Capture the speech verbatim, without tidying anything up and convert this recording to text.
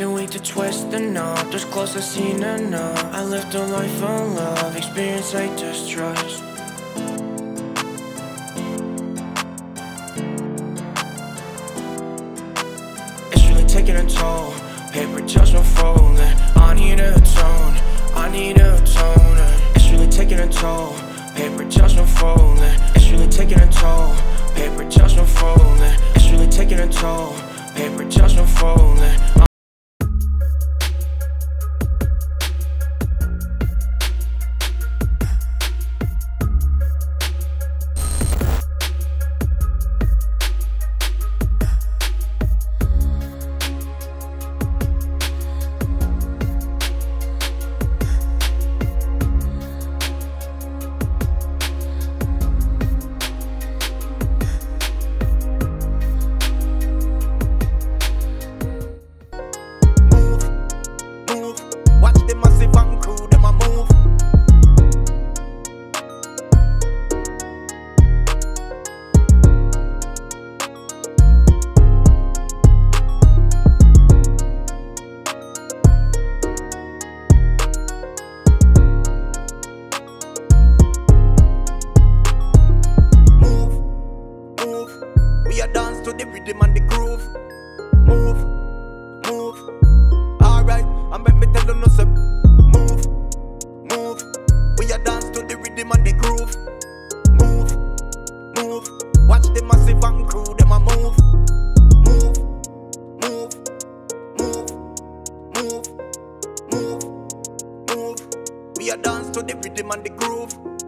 too weak to twist the knot. There's close I've seen enough. I lived a life of love, experience I distrust. It's really taking a toll. Paper just unfolding. I need a tone, I need a tone. It's really taking a toll. Paper just unfolding. It's really taking a toll. Paper just unfolding. It's really taking a toll. Paper just unfolding. Move, move, move. We are dance to the rhythm and the groove.